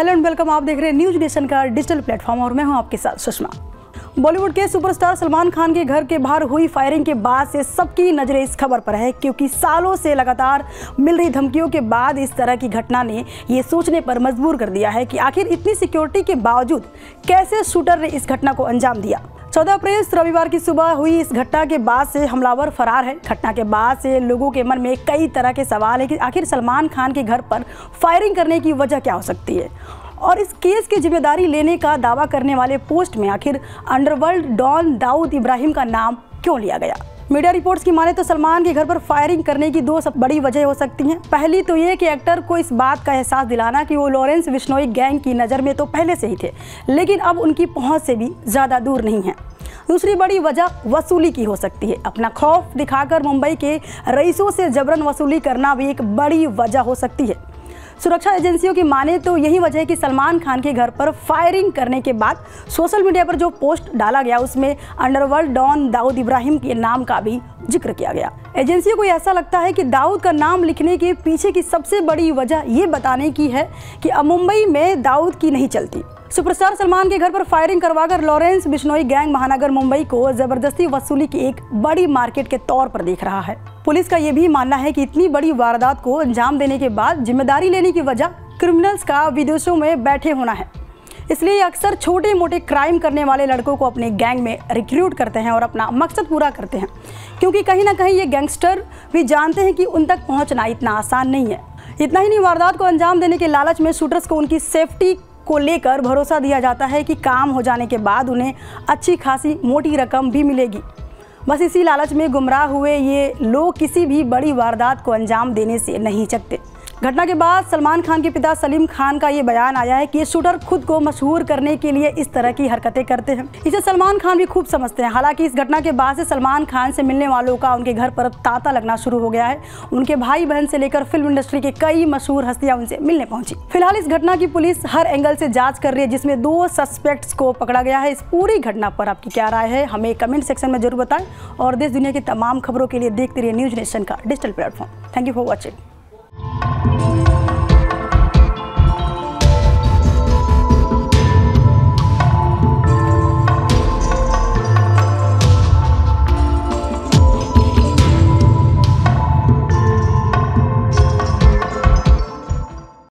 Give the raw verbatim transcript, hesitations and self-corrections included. Hello and welcome, आप देख रहे हैं न्यूज़ नेशन का डिजिटल प्लेटफॉर्म और मैं हूं आपके साथ सुषमा। बॉलीवुड के सुपरस्टार सलमान खान के घर के बाहर हुई फायरिंग के बाद से सबकी नज़रें इस खबर पर है, क्योंकि सालों से लगातार मिल रही धमकियों के बाद इस तरह की घटना ने ये सोचने पर मजबूर कर दिया है कि आखिर इतनी सिक्योरिटी के बावजूद कैसे शूटर ने इस घटना को अंजाम दिया। चौदह अप्रैल रविवार की सुबह हुई इस घटना के बाद से हमलावर फरार है। घटना के बाद से लोगों के मन में कई तरह के सवाल है कि आखिर सलमान खान के घर पर फायरिंग करने की वजह क्या हो सकती है, और इस केस की जिम्मेदारी लेने का दावा करने वाले पोस्ट में आखिर अंडरवर्ल्ड डॉन दाऊद इब्राहिम का नाम क्यों लिया गया। मीडिया रिपोर्ट्स की माने तो सलमान के घर पर फायरिंग करने की दो सब बड़ी वजह हो सकती हैं। पहली तो ये कि एक्टर को इस बात का एहसास दिलाना कि वो लॉरेंस बिश्नोई गैंग की नज़र में तो पहले से ही थे, लेकिन अब उनकी पहुंच से भी ज़्यादा दूर नहीं है। दूसरी बड़ी वजह वसूली की हो सकती है। अपना खौफ दिखाकर मुंबई के रईसों से जबरन वसूली करना भी एक बड़ी वजह हो सकती है। सुरक्षा एजेंसियों की माने तो यही वजह है कि सलमान खान के घर पर फायरिंग करने के बाद सोशल मीडिया पर जो पोस्ट डाला गया उसमें अंडरवर्ल्ड डॉन दाऊद इब्राहिम के नाम का भी जिक्र किया गया। एजेंसियों को ऐसा लगता है कि दाऊद का नाम लिखने के पीछे की सबसे बड़ी वजह ये बताने की है कि अब मुंबई में दाऊद की नहीं चलती। सुपरस्टार सलमान के घर पर फायरिंग करवाकर लॉरेंस बिश्नोई गैंग महानगर मुंबई को जबरदस्ती वसूली की एक बड़ी मार्केट के तौर पर देख रहा है। पुलिस का ये भी मानना है कि इतनी बड़ी वारदात को अंजाम देने के बाद जिम्मेदारी लेने की वजह क्रिमिनल्स का विदेशों में बैठे होना है, इसलिए अक्सर छोटे मोटे क्राइम करने वाले लड़कों को अपने गैंग में रिक्रूट करते हैं और अपना मकसद पूरा करते हैं, क्योंकि कहीं ना कहीं ये गैंगस्टर भी जानते हैं कि उन तक पहुँचना इतना आसान नहीं है। इतना ही नहीं, वारदात को अंजाम देने के लालच में शूटर्स को उनकी सेफ्टी को लेकर भरोसा दिया जाता है कि काम हो जाने के बाद उन्हें अच्छी खासी मोटी रकम भी मिलेगी। बस इसी लालच में गुमराह हुए ये लोग किसी भी बड़ी वारदात को अंजाम देने से नहीं चकते। घटना के बाद सलमान खान के पिता सलीम खान का ये बयान आया है कि ये शूटर खुद को मशहूर करने के लिए इस तरह की हरकतें करते हैं। इसे सलमान खान भी खूब समझते हैं। हालांकि इस घटना के बाद से सलमान खान से मिलने वालों का उनके घर पर तांता लगना शुरू हो गया है। उनके भाई बहन से लेकर फिल्म इंडस्ट्री के कई मशहूर हस्तियां उनसे मिलने पहुंची। फिलहाल इस घटना की पुलिस हर एंगल से जाँच कर रही है, जिसमें दो सस्पेक्ट्स को पकड़ा गया है। इस पूरी घटना पर आपकी क्या राय है हमें कमेंट सेक्शन में जरूर बताएं, और देश दुनिया की तमाम खबरों के लिए देखते रहिए न्यूज़ नेशन का digital platform. Thank you for watching.